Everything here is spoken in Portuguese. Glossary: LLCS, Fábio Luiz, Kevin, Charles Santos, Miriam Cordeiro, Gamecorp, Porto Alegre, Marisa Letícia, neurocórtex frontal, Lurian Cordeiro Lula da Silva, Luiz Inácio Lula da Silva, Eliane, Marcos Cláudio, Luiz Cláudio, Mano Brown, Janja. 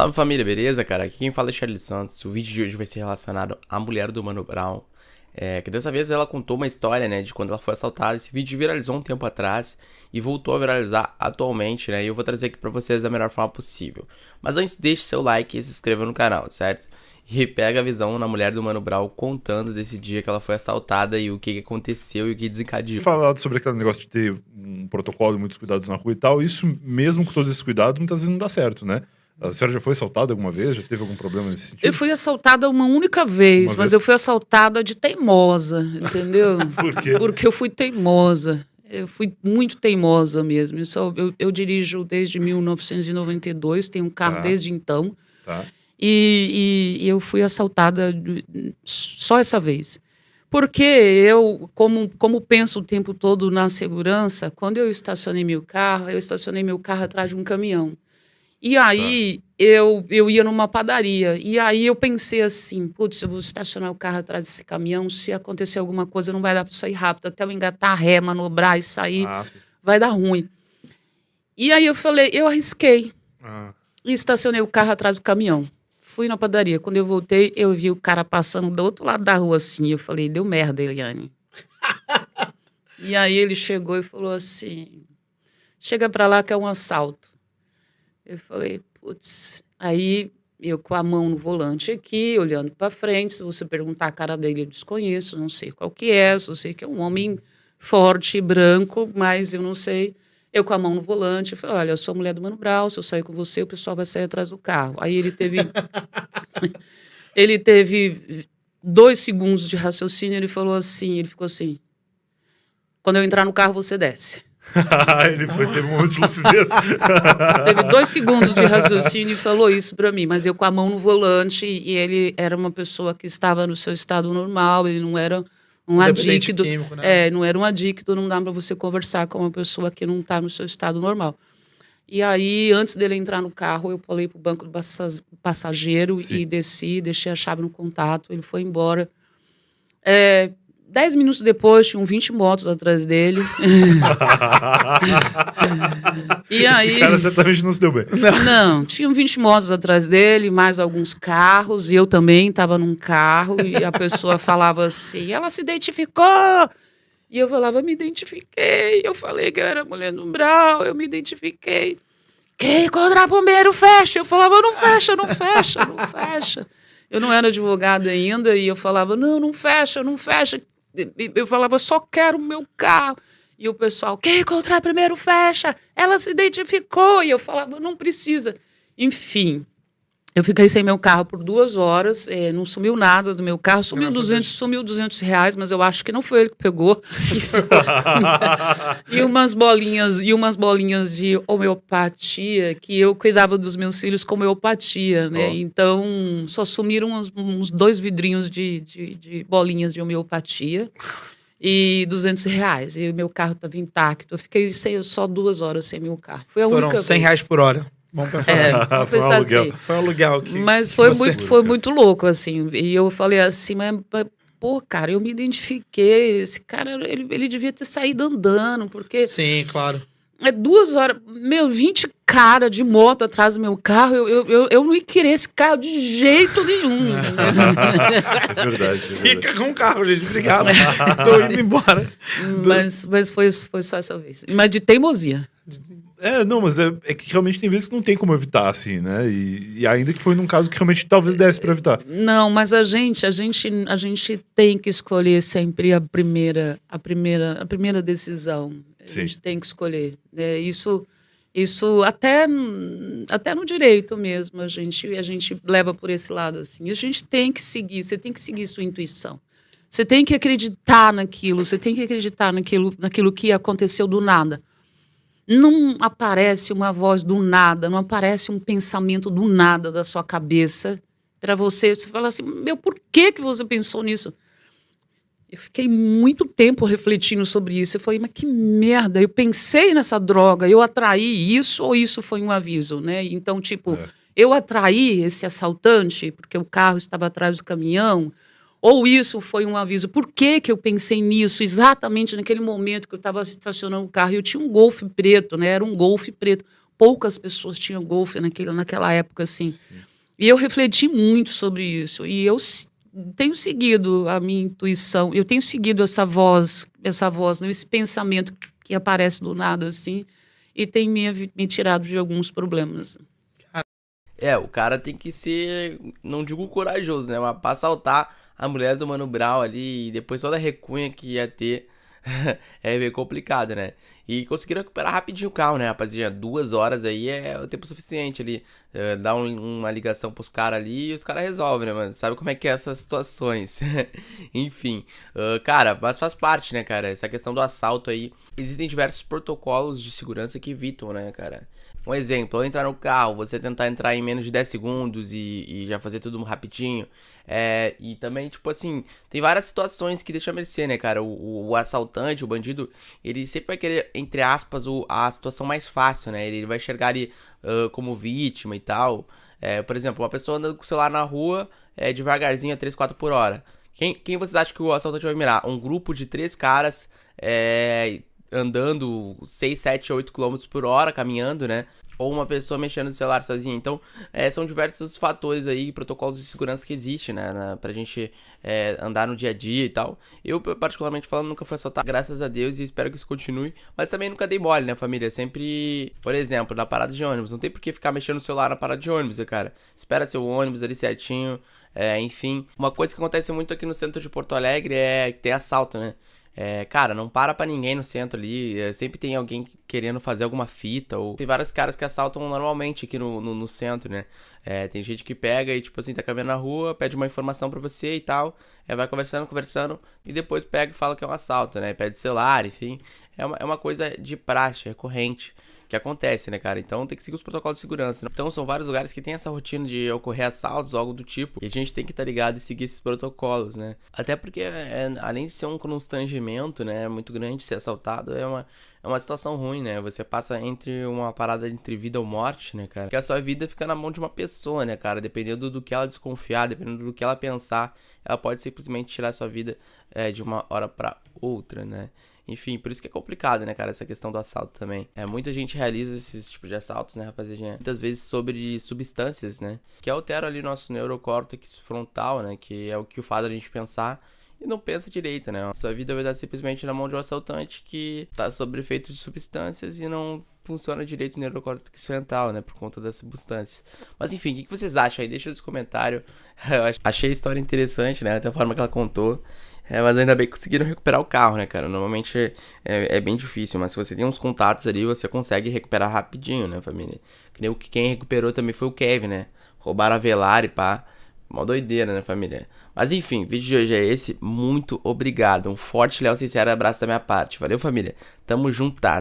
Salve família, beleza, cara? Aqui quem fala é Charles Santos. O vídeo de hoje vai ser relacionado à mulher do Mano Brown, que dessa vez ela contou uma história, né, de quando ela foi assaltada. Esse vídeo viralizou um tempo atrás e voltou a viralizar atualmente, né, e eu vou trazer aqui pra vocês da melhor forma possível. Mas antes, deixe seu like e se inscreva no canal, certo? E pega a visão na mulher do Mano Brown contando desse dia que ela foi assaltada e o que aconteceu e o que desencadeou. Falado sobre aquele negócio de ter um protocolo e muitos cuidados na rua e tal, isso mesmo com todos esses cuidados, muitas vezes não dá certo, né? A senhora já foi assaltada alguma vez? Já teve algum problema nesse sentido? Eu fui assaltada uma única vez, mas eu fui assaltada de teimosa, entendeu? Por quê? Porque eu fui teimosa. Eu fui muito teimosa mesmo. Eu dirijo desde 1992, tenho um carro desde então. Tá. E eu fui assaltada só essa vez. Porque eu, como penso o tempo todo na segurança, quando eu estacionei meu carro atrás de um caminhão. E aí, eu ia numa padaria, e aí eu pensei assim, putz, eu vou estacionar o carro atrás desse caminhão, se acontecer alguma coisa não vai dar para sair rápido, até eu engatar a ré, manobrar e sair, vai dar ruim. E aí eu falei, eu arrisquei, e estacionei o carro atrás do caminhão. Fui na padaria, quando eu voltei, eu vi o cara passando do outro lado da rua assim, eu falei, deu merda, Eliane. E aí ele chegou e falou assim, chega para lá que é um assalto. Eu falei, putz, aí eu com a mão no volante aqui, olhando para frente, se você perguntar a cara dele, eu desconheço, não sei qual que é, só sei que é um homem forte, branco, mas eu não sei. Eu com a mão no volante, eu falei, olha, eu sou a mulher do Mano Brown, se eu sair com você, o pessoal vai sair atrás do carro. Aí ele teve, ele teve 2 segundos de raciocínio, ele falou assim, ele ficou assim, quando eu entrar no carro, você desce. Ele foi ter muito lucidez. Teve 2 segundos de raciocínio e falou isso pra mim, mas eu com a mão no volante, e ele era uma pessoa que estava no seu estado normal, ele não era um adicto, químico, né? Não era um adicto, não dá pra você conversar com uma pessoa que não tá no seu estado normal. E aí, antes dele entrar no carro, eu pulei pro banco do passageiro. Sim. E desci, deixei a chave no contato, ele foi embora. 10 minutos depois, tinham 20 motos atrás dele. E aí, esse cara certamente não se deu bem. Não, tinham 20 motos atrás dele, mais alguns carros, e eu também estava num carro, e a pessoa falava assim, ela se identificou! E eu falava, me identifiquei, eu falei que eu era mulher do Brown, eu me identifiquei. Quem encontrar bombeiro, fecha! Eu falava, não fecha, não fecha, não fecha. Eu não era advogada ainda, e eu falava, não, não fecha, não fecha. Eu falava, só quero o meu carro. E o pessoal, quem encontrar primeiro fecha. Ela se identificou. E eu falava, não precisa. Enfim, eu fiquei sem meu carro por 2 horas. Não sumiu nada do meu carro. Sumiu R$200, mas eu acho que não foi ele que pegou. e umas bolinhas de homeopatia, que eu cuidava dos meus filhos com homeopatia, né? Oh. Então, só sumiram uns 2 vidrinhos de bolinhas de homeopatia. E R$200. E o meu carro estava intacto. Eu fiquei só 2 horas sem meu carro. Foi a única R$100 por hora. Vamos pensar assim. Foi um aluguel. Assim. Foi um aluguel que... Mas foi muito louco, assim. E eu falei assim, mas pô, cara, eu me identifiquei. Esse cara, ele devia ter saído andando, porque... Sim, claro. 2 horas, meu, 20 cara de moto atrás do meu carro, eu não ia querer esse carro de jeito nenhum. É verdade. Fica com o carro, gente, obrigado. Tô indo embora. Mas foi só essa vez. Mas de teimosia. Não, mas é que realmente tem vezes que não tem como evitar, assim, né? E ainda que foi num caso que realmente talvez desse para evitar. Não, mas a gente tem que escolher sempre a primeira decisão. Sim. A gente tem que escolher. Isso até no direito mesmo, a gente leva por esse lado, assim. A gente tem que seguir, você tem que seguir sua intuição. Você tem que acreditar naquilo, você tem que acreditar naquilo que aconteceu do nada. Não aparece uma voz do nada, não aparece um pensamento do nada da sua cabeça para você. Você fala assim, meu, por que você pensou nisso? Eu fiquei muito tempo refletindo sobre isso. Eu falei, mas que merda, eu pensei nessa droga, eu atraí isso ou isso foi um aviso, né? Então, tipo, eu atraí esse assaltante porque o carro estava atrás do caminhão, ou isso foi um aviso. Por que que eu pensei nisso exatamente naquele momento que eu estava estacionando o carro? Eu tinha um Golf preto, né? Era um Golf preto. poucas pessoas tinham golfe naquela época, assim. Sim. E eu refleti muito sobre isso. E eu tenho seguido a minha intuição, eu tenho seguido essa voz, né, esse pensamento que aparece do nada, assim, e tem me tirado de alguns problemas. É, o cara tem que ser, não digo corajoso, né, mas pra assaltar a mulher do Mano Brown ali, e depois toda a recunha que ia ter, é meio complicado, né? E conseguiram recuperar rapidinho o carro, né, rapaziada? 2 horas aí é o tempo suficiente ali. Dá uma ligação pros caras ali e os caras resolvem, né, mano? Sabe como é que é essas situações. Enfim, cara, mas faz parte, né, cara? Essa questão do assalto aí. Existem diversos protocolos de segurança que evitam, né, cara? Um exemplo, ao entrar no carro, você tentar entrar em menos de 10 segundos e já fazer tudo rapidinho. É, e também, tipo assim, tem várias situações que deixa a mercê, né, cara? O assaltante, o bandido, ele sempre vai querer, entre aspas, a situação mais fácil, né? Ele vai enxergar ali como vítima e tal. É, por exemplo, uma pessoa andando com o celular na rua, devagarzinho, a 3, 4 por hora. Quem vocês acham que o assaltante vai mirar? Um grupo de 3 caras, andando 6, 7, 8 km por hora, caminhando, né? Ou uma pessoa mexendo no celular sozinha. Então, são diversos fatores aí, protocolos de segurança que existem, né? Pra gente andar no dia a dia e tal. Eu, particularmente falando, nunca fui assaltado, graças a Deus, e espero que isso continue. Mas também nunca dei mole, né, família? Sempre, por exemplo, na parada de ônibus. Não tem por que ficar mexendo no celular na parada de ônibus, cara. Espera seu ônibus ali certinho, enfim. Uma coisa que acontece muito aqui no centro de Porto Alegre é ter assalto, né? Cara, não para pra ninguém no centro ali, sempre tem alguém querendo fazer alguma fita, ou tem vários caras que assaltam normalmente aqui no centro, né? Tem gente que pega e, tipo assim, tá caminhando na rua, pede uma informação pra você e tal, vai conversando, e depois pega e fala que é um assalto, né? Pede celular, enfim, é uma coisa de praxe, recorrente, que acontece, né, cara? Então tem que seguir os protocolos de segurança, né? Então são vários lugares que tem essa rotina de ocorrer assaltos, algo do tipo, e a gente tem que estar ligado e seguir esses protocolos, né? Até porque, além de ser um constrangimento, né, muito grande ser assaltado, é uma situação ruim, né? Você passa entre uma parada entre vida ou morte, né, cara? Porque a sua vida fica na mão de uma pessoa, né, cara? Dependendo do que ela desconfiar, dependendo do que ela pensar, ela pode simplesmente tirar a sua vida de uma hora pra outra, né? Enfim, por isso que é complicado, né, cara, essa questão do assalto também. Muita gente realiza esses tipos de assaltos, né, rapaziadinha? Muitas vezes sobre substâncias, né, que alteram ali nosso neurocórtex frontal, né, que é o que faz a gente pensar e não pensa direito, né? A sua vida vai estar simplesmente na mão de um assaltante que tá sob efeito de substâncias e não funciona direito o neurocórtex frontal, né, por conta das substâncias. Mas enfim, o que vocês acham aí? Deixa nos comentários. Eu achei a história interessante, né, até a forma que ela contou. Mas ainda bem que conseguiram recuperar o carro, né, cara? Normalmente é bem difícil, mas se você tem uns contatos ali, você consegue recuperar rapidinho, né, família? Creio que quem recuperou também foi o Kevin, né? Roubaram a velar e pá. Uma doideira, né, família? Mas enfim, o vídeo de hoje é esse. Muito obrigado. Um forte, leal, sincero abraço da minha parte. Valeu, família. Tamo juntas.